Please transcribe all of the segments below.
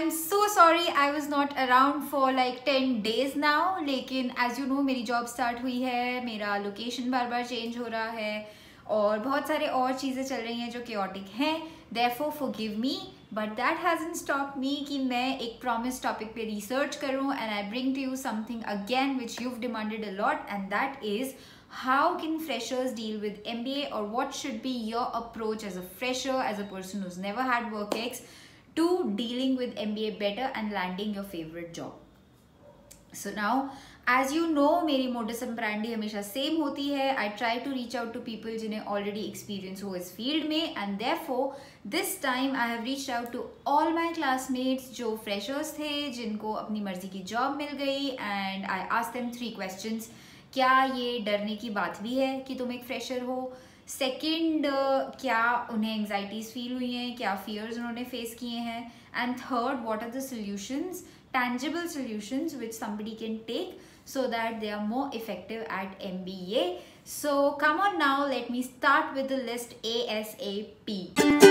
I'm so sorry I was not around for like 10 days now, लेकिन as you know मेरी job start हुई है, मेरा location बार बार change हो रहा है और बहुत सारे और चीज़ें चल रही हैं जो chaotic हैं. Therefore forgive me, but that hasn't stopped me कि मैं एक promised topic पे research करूँ and I bring to you something again which you've demanded a lot, and that is how can freshers deal with MBA, or what should be your approach as a fresher, as a person who's never had work ex, to dealing with MBA better and landing your favorite job. So now, as you know, मेरी modus operandi हमेशा same होती है. I try to reach out to people जिन्हें already experience हो इस field में, and therefore this time I have reached out to all my classmates जो freshers थे, जिनको अपनी मर्जी की job मिल गई, and I asked them 3 questions. क्या ये डरने की बात भी है कि तुम एक फ्रेशर हो? सेकंड, क्या उन्हें एंग्जाइटीज़ फील हुई हैं, क्या फियर्स उन्होंने फेस किए हैं? And third, what are the solutions, tangible solutions which somebody can take so that they are more effective at MBA. So come on now, let me start with the list ASAP.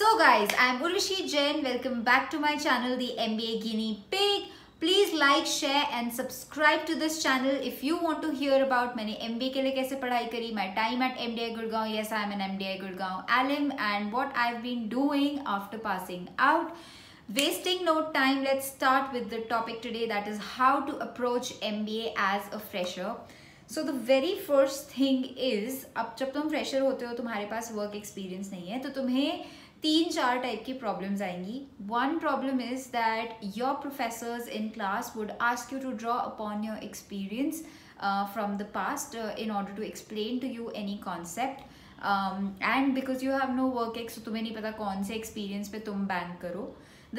So guys, I'm Urvashi Jain. Welcome back to my channel, The MBA Guinea Pig. Please like, share and subscribe to this channel if you want to hear about मैंने MBA के लिए कैसे पढ़ाई करी, my time at MDI Gurgaon. Yes, I'm an MDI Gurgaon alum, and what I've been doing after passing out. Wasting no time, let's start with the topic today, that is how to approach MBA as a fresher. So the very first thing is, अब जब तुम fresher होते हो, तुम्हारे पास work experience नहीं है, तो तुम्हें 3-4 टाइप की प्रॉब्लम्स आएंगी. One problem is that your professors in class would ask you to draw upon your experience from the past in order to explain to you any concept, and because you have no work ex, so तुम्हें नहीं पता कौन से experience पे तुम bank करो.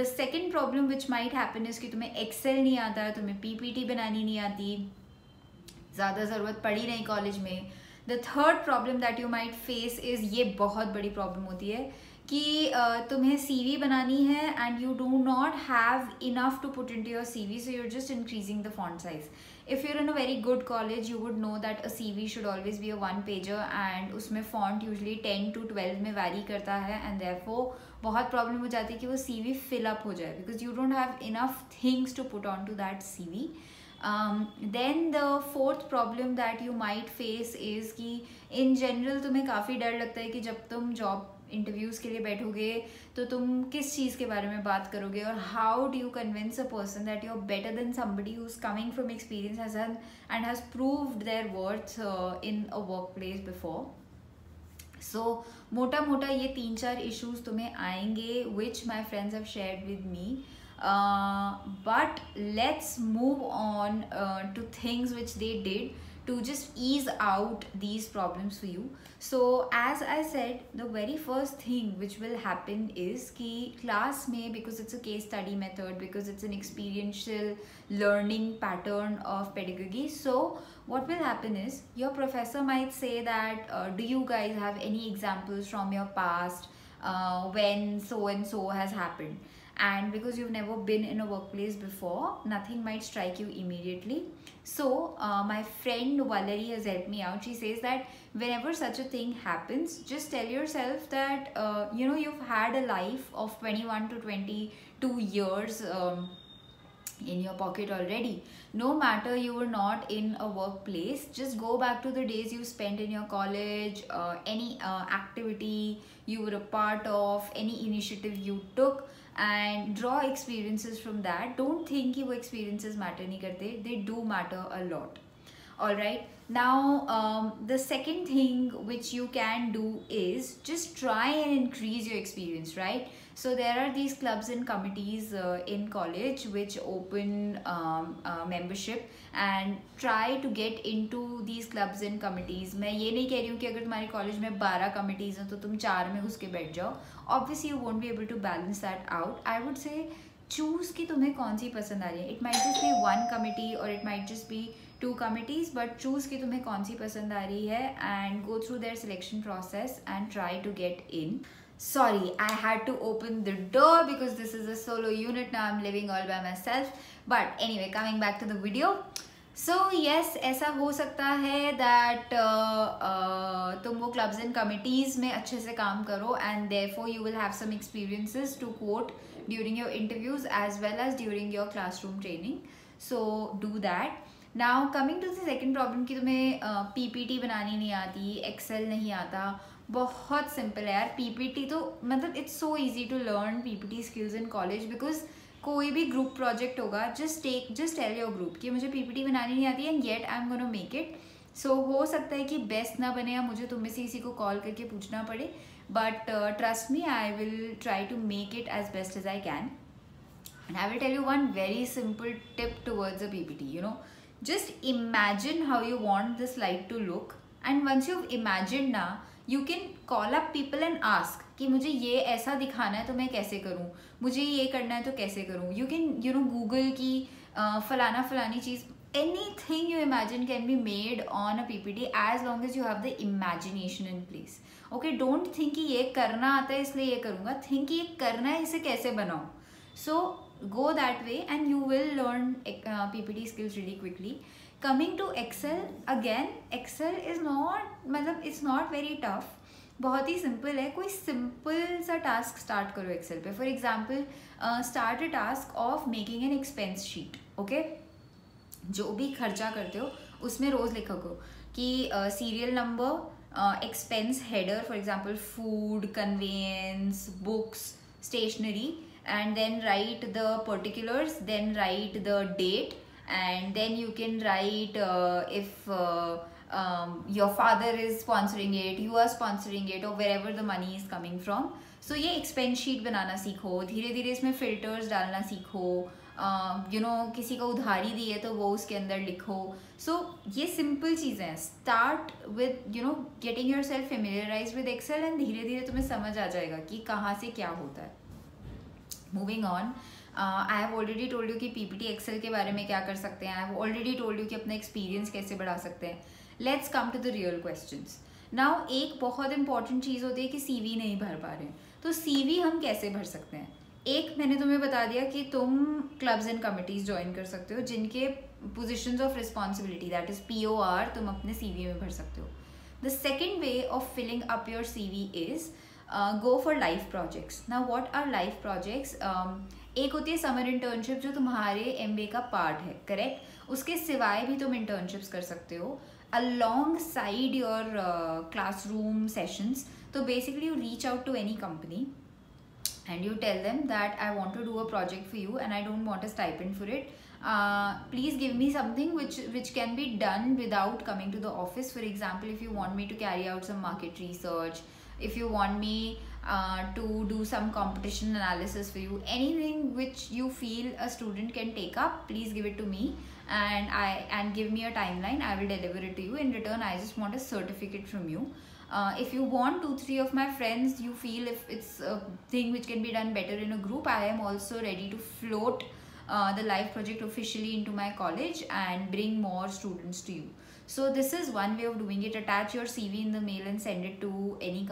The second problem which might happen is कि तुम्हें एक्सेल नहीं आता है, तुम्हें पीपीटी बनानी नहीं आती, ज़्यादा ज़रूरत पड़ी नहीं कॉलेज में. The third problem that you might face is, ये बहुत बड़ी प्रॉब्लम होती है कि तुम्हें CV बनानी है and you do not have enough to put into your CV, so you're just increasing the font size. If you're in a very good college, you would know that a CV should always be a one-pager, and उसमें font usually 10 to 12 में vary करता है, and therefore बहुत problem हो जाती है कि वो CV fill up हो जाए because you don't have enough things to put onto that CV. Then the fourth problem that you might face is कि in general तुम्हें काफ़ी डर लगता है कि जब तुम job इंटरव्यूज़ के लिए बैठोगे तो तुम किस चीज़ के बारे में बात करोगे, और how do you convince a person that you are better than somebody who is coming from experience and has proved their worth in a work place before. So मोटा मोटा ये 3-4 इशूज़ तुम्हें आएंगे which my friends have shared with me, but let's move on to things which they did to just ease out these problems for you. So as I said, the very first thing which will happen is कि class में, because it's a case study method, because it's an experiential learning pattern of pedagogy, so what will happen is your professor might say that do you guys have any examples from your past when so and so has happened, and because you've never been in a workplace before, nothing might strike you immediately. So my friend Valerie has helped me out. She says that whenever such a thing happens, just tell yourself that you know, you've had a life of 21 to 22 years in your pocket already. No matter you were not in a workplace, just go back to the days you spent in your college, any activity you were a part of, any initiative you took, and draw experiences from that. Don't think कि वो experiences matter नहीं करते, they do matter a lot. Alright, now the second thing which you can do is just try and increase your experience, right? So there are these clubs and committees in college which open membership, and try to get into these clubs and committees. मैं ये नहीं कह रही हूँ कि अगर तुम्हारे college में 12 committees हैं तो तुम 4 में घुस के बैठ जाओ. Obviously you won't be able to balance that out. I would say choose कि तुम्हें कौन सी पसंद आ रही है. It might just be 1 committee or it might just be 2 committees, but choose कि तुम्हें कौन सी पसंद आ रही है and go through their selection process and try to get in. Sorry, I had to open the door because this is a solo unit now. I'm living all by myself. But anyway, coming back to the video, so yes ऐसा हो सकता है that तुम वो clubs and committees में अच्छे से काम करो and therefore you will have some experiences to quote during your interviews as well as during your classroom training. So do that. Now coming to the second problem कि तुम्हें PPT बनानी नहीं आती, एक्सेल नहीं आता. बहुत सिंपल है यार पीपीटी तो, मतलब it's so easy to learn PPT skills in college because कोई भी ग्रुप प्रोजेक्ट होगा जस्ट टेल योर ग्रुप कि मुझे पीपीटी बनानी नहीं आती and yet I am gonna make it. So हो सकता है कि बेस्ट ना बने या मुझे तुम में से किसी को कॉल करके पूछना पड़े but trust me I will try to make it as best as I can and I will tell you one very simple tip towards a PPT. You know just imagine how you want the slide to look and once you've imagined na you can call up people and ask कि मुझे ये ऐसा दिखाना है तो मैं कैसे करूँ, मुझे ये करना है तो कैसे करूँ. You can Google की फलाना फलानी चीज़. Anything you imagine can be made on a PPT as long as you have the imagination in place. Okay, don't think कि ये करना आता है इसलिए ये करूँगा, think कि ये करना है इसे कैसे बनाऊँ. So go that way and you will learn PPT skills really quickly. Coming to Excel, again Excel is not it's not very tough. बहुत ही simple है. कोई simple सा task start करो Excel पे. For example, start a task of making an expense sheet. Okay, जो भी खर्चा करते हो उसमें रोज़ लिखा करो कि serial number, expense header, for example food, conveyance, books, stationery. And then write the particulars, then write the date, and then you can write if your father is sponsoring it, you are sponsoring it, or wherever the money is coming from. So ये expense sheet बनाना सीखो, धीरे धीरे इसमें filters डालना सीखो. किसी को उधारी दी है तो वो उसके अंदर लिखो. सो ये सिंपल चीज़ें हैं. Start with getting yourself familiarise with Excel and धीरे धीरे तुम्हें समझ आ जाएगा कि कहाँ से क्या होता है. Moving on, I have already told you कि PPT Excel के बारे में क्या कर सकते हैं. I have already told you कि अपना experience कैसे बढ़ा सकते हैं. Let's come to the real questions. Now एक बहुत important चीज़ होती है कि CV नहीं भर पा रहे हैं. तो CV हम कैसे भर सकते हैं? एक मैंने तुम्हें बता दिया कि तुम clubs and committees join कर सकते हो जिनके positions of responsibility that is POR तुम अपने CV में भर सकते हो. The second way of filling up your CV is go for life projects. Now what are life projects? एक होती है summer internship जो तुम्हारे MBA का पार्ट है, correct? उसके सिवाय भी तुम internships कर सकते हो alongside your classroom sessions. तो basically you reach out to any company and you tell them that I want to do a project for you and I don't want a stipend for it. Please give me something which can be done without coming to the office. For example, if you want me to carry out some market research, if you want me to do some competition analysis for you, anything which you feel a student can take up, please give it to me and give me a timeline. I will deliver it to you. In return, I just want a certificate from you. If you want 2-3 of my friends, you feel if it's a thing which can be done better in a group, I am also ready to float the life project officially into my college and bring more students to you. So this is one way of doing it. Attach your CV in the mail and send it to any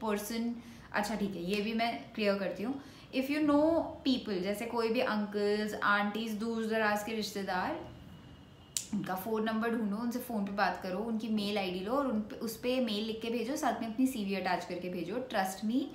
person. अच्छा ठीक है, ये भी मैं clear करती हूँ. If you know people, जैसे कोई भी uncles, aunties, दूर दराज के रिश्तेदार, उनका फ़ोन नंबर ढूंढो, उनसे फ़ोन पे बात करो, उनकी मेल आई डी लो और उस पे मेल लिख के भेजो, साथ में अपनी CV अटैच करके भेजो. Trust me,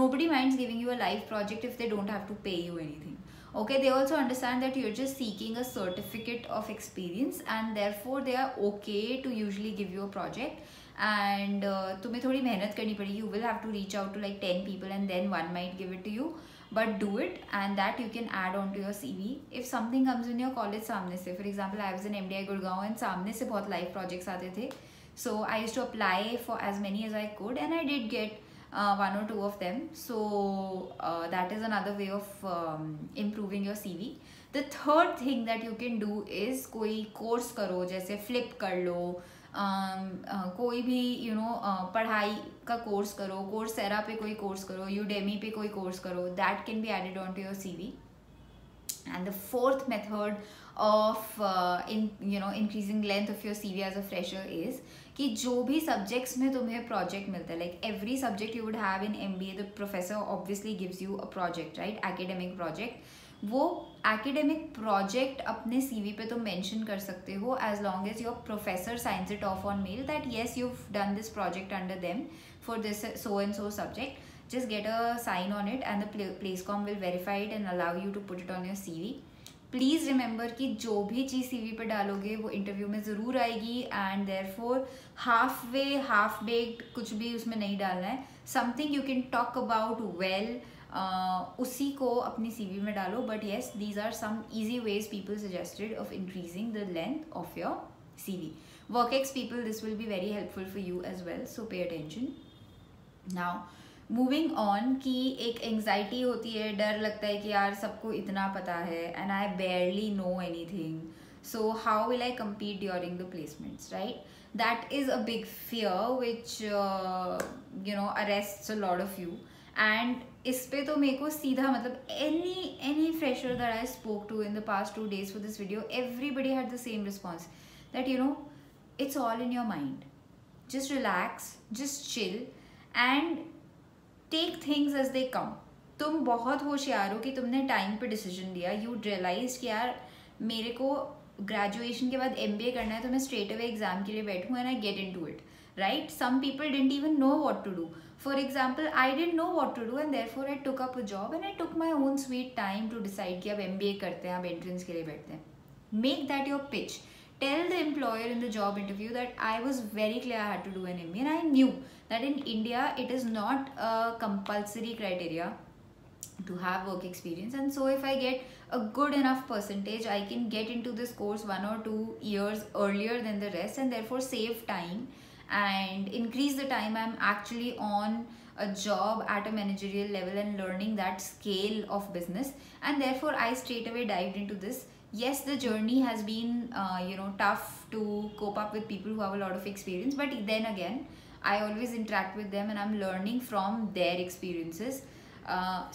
nobody minds giving you a life project if they don't have to pay you anything. Okay, they also understand that you're just seeking a certificate of experience and therefore they are okay to usually give you a project and तुम्हें थोड़ी मेहनत करनी पड़ेगी. You will have to reach out to like 10 people and then one might give it to you, but do it and that you can add on to your CV. If something comes in your college सामने से, for example I was in MDI Gurgaon and सामने से बहुत life projects आते थे, so I used to apply for as many as I could and I did get one or two of them. So that is another way of improving your CV. The third thing that you can do is कोई course करो, जैसे flip कर लो, कोई भी पढ़ाई का course करो, Coursera पे कोई course करो, Udemy पे कोई course करो. That can be added onto your CV. And the fourth method of increasing length of your CV as a fresher is कि जो भी subjects में तुम्हें project मिलता है, like every subject you would have in MBA, the professor obviously gives you a project, right? Academic project. वो academic project अपने CV पे तो मेंशन कर सकते हो as long as your professor signs it off on mail that yes you done this project under them for this so and so subject. Just get a sign on it and the placecom will verify it and allow you to put it on your CV. Please remember कि जो भी चीज़ CV पे डालोगे वो interview में ज़रूर आएगी and therefore half way half baked कुछ भी उसमें नहीं डालना है. Something you can talk about well उसी को अपनी CV में डालो. But yes these are some easy ways people suggested of increasing the length of your CV. Work ex people this will be very helpful for you as well, so pay attention. Now moving on कि एक anxiety होती है, डर लगता है कि यार सबको इतना पता है and I barely know anything, so how will I compete during the placements, right? That is a big fear which you know arrests a lot of you. And इस पे तो मेरे को सीधा मतलब any fresher that I spoke to in the past 2 days for this video, everybody had the same response that you know it's all in your mind, just relax, just chill and take things as they come. तुम बहुत होशियार हो कि तुमने time पे decision लिया. You realise कि यार मेरे को ग्रेजुएशन के बाद MBA करना है तो मैं स्ट्रेट अवे एग्जाम के लिए बैठूँ and I get into it, right? Some people didn't even know what to do. For example I didn't know what to do and therefore I took up a job and I took my own sweet time to decide कि अब MBA करते हैं, अब entrance के लिए बैठते हैं. Make that your pitch. Tell the employer in the job interview that I was very clear I had to do an MBA and I knew that in India it is not a compulsory criteria to have work experience, and so if I get a good enough percentage I can get into this course 1 or 2 years earlier than the rest and therefore save time and increase the time I'm actually on a job at a managerial level and learning that scale of business, and therefore I straight away dived into this. Yes, the journey has been tough to cope up with people who have a lot of experience, but then again I always interact with them and I'm learning from their experiences,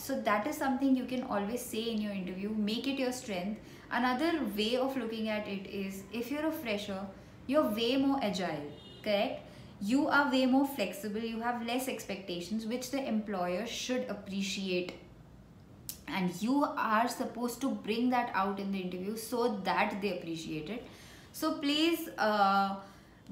so that is something you can always say in your interview. Make it your strength. Another way of looking at it is if you're a fresher, you're way more agile, correct? You are way more flexible, you have less expectations which the employer should appreciate, and you are supposed to bring that out in the interview so that they appreciate it. So please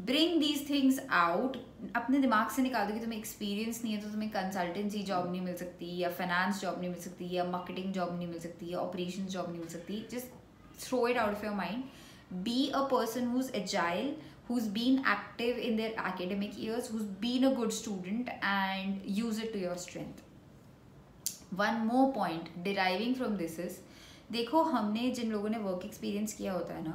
bring these things out. अपने दिमाग से निकाल दो कि तुम्हें experience नहीं है तो तुम्हें consultancy job नहीं मिल सकती, या finance job नहीं मिल सकती, या marketing job नहीं मिल सकती, या operations job नहीं मिल सकती. Just throw it out of your mind. Be a person who's agile, who's been active in their academic years, who's been a good student, and use it to your strength. One more point deriving from this is, देखो हमने जिन लोगों ने work experience किया होता है ना,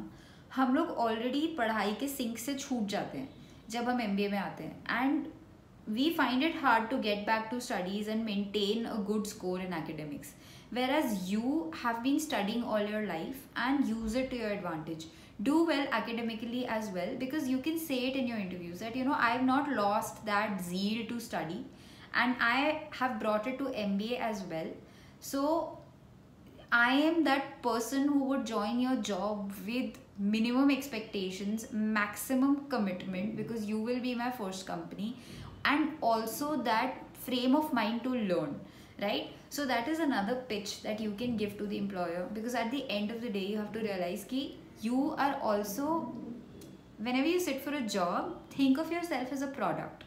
हम लोग ऑलरेडी पढ़ाई के सिंक से छूट जाते हैं जब हम MBA में आते हैं, and we find it hard to get back to studies and maintain a good score in academics, whereas you have been studying all your life and use it to your advantage. Do well academically as well because you can say it in your interviews that you know I have not lost that zeal to study and I have brought it to MBA as well, so I am that person who would join your job with minimum expectations, maximum commitment, because you will be my first company, and also that frame of mind to learn, right? So that is another pitch that you can give to the employer, because at the end of the day you have to realize ki you are also, whenever you sit for a job, think of yourself as a product,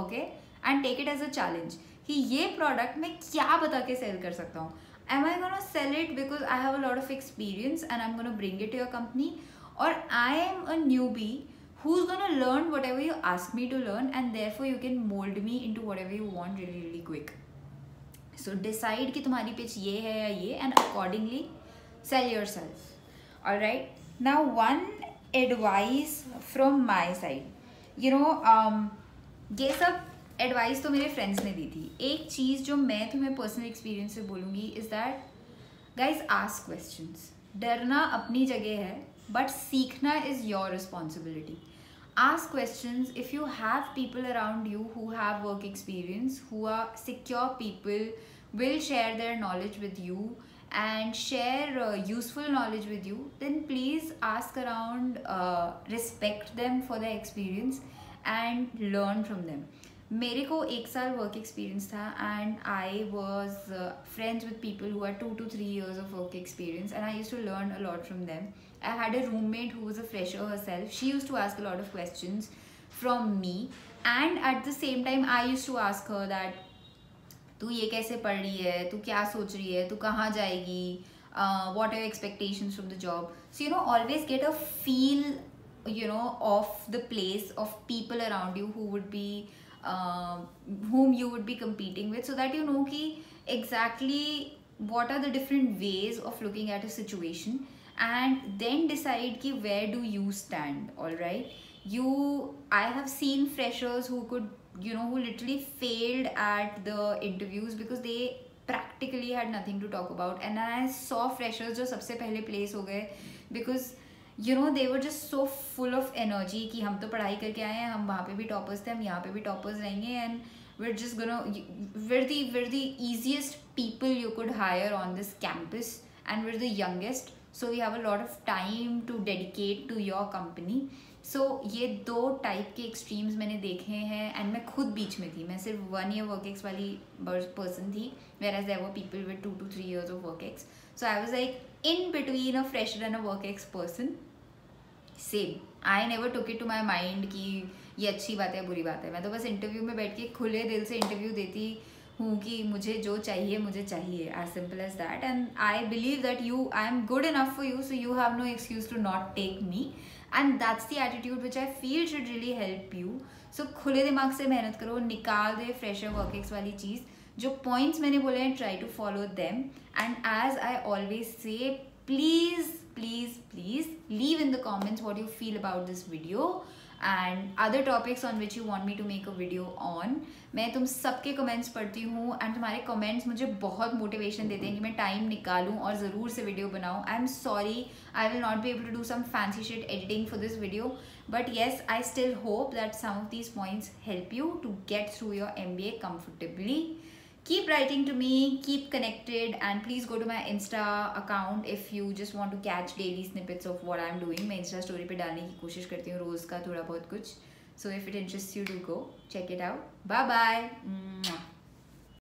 okay? And take it as a challenge कि ये product मैं क्या बता के sell कर सकता हूँ. Am I gonna sell it because I have a lot of experience and I'm gonna bring it to your company, or I am a newbie who's gonna learn whatever you ask me to learn and therefore you can mold me into whatever you want really really quick. So decide कि तुम्हारी pitch ये है या ये, and accordingly sell yourself. All right. Now one advice from my side, you know, ये सब advice तो मेरे फ्रेंड्स ने दी थी. एक चीज़ जो मैं तुम्हें पर्सनल एक्सपीरियंस से बोलूँगी is that guys ask questions. डरना अपनी जगह है बट सीखना is your responsibility. Ask questions if you have people around you who have work experience, who are secure people, will share their knowledge with you and share useful knowledge with you, then please ask around, respect them for their experience and learn from them. मेरे को एक साल work experience था and I was friends with people who are 2 to 3 years of work experience and I used to learn a lot from them. I had a roommate who was a fresher herself. She used to ask a lot of questions from me and at the same time I used to ask her that तू ये कैसे पढ़ रही है, तू क्या सोच रही है, तू कहाँ जाएगी, what are your expectations from the job. So you know, always get a feel, you know, of the place, of people around you who would be whom you would be competing with, so that you know ki exactly what are the different ways of looking at a situation and then decide ki where do you stand. All right, I have seen freshers who could, you know, who literally failed at the interviews because they practically had nothing to talk about, and I saw freshers jo sabse pehle place ho gaye because you know they were just so full of energy कि हम तो पढ़ाई करके आए हैं, हम वहाँ पे भी टॉपर्स थे, हम यहाँ पे भी टॉपर्स रहेंगे, and we're the easiest people you could hire on this campus and we're the youngest, so we have a lot of time to dedicate to your company. So ये 2 टाइप के extremes मैंने देखे हैं and मैं खुद बीच में थी, मैं सिर्फ 1 year वर्कएक्स वाली पर्सन थी, whereas there were people with 2 to 3 years of work ex. So I was like in between a fresher and a work ex person. Same, I never took it to my mind कि ये अच्छी बात है बुरी बात है, मैं तो बस इंटरव्यू में बैठ के खुले दिल से इंटरव्यू देती हूँ कि मुझे जो चाहिए मुझे चाहिए, as simple as that. And I believe that I am good enough for you, so you have no excuse to not take me, and that's the attitude which I feel should really help you. So खुले दिमाग से मेहनत करो, निकाल दे fresher work ex वाली चीज़. जो points मैंने बोले हैं try to follow them, and as I always say please leave in the comments what you feel about this video and other topics on which you want me to make a video on. मैं तुम सबके comments पढ़ती हूँ and तुम्हारे comments मुझे बहुत motivation देते हैं कि मैं time निकालूँ और ज़रूर से video बनाऊँ. I'm sorry I will not be able to do some fancy shit editing for this video, but yes I still hope that some of these points help you to get through your MBA comfortably. Keep writing to me, keep connected, and please go to my Insta account if you just want to catch daily snippets of what I'm doing. मैं Insta story पे डालने की कोशिश करती हूँ रोज़ का थोड़ा बहुत कुछ. So if it interests you, do go check it out. Bye bye.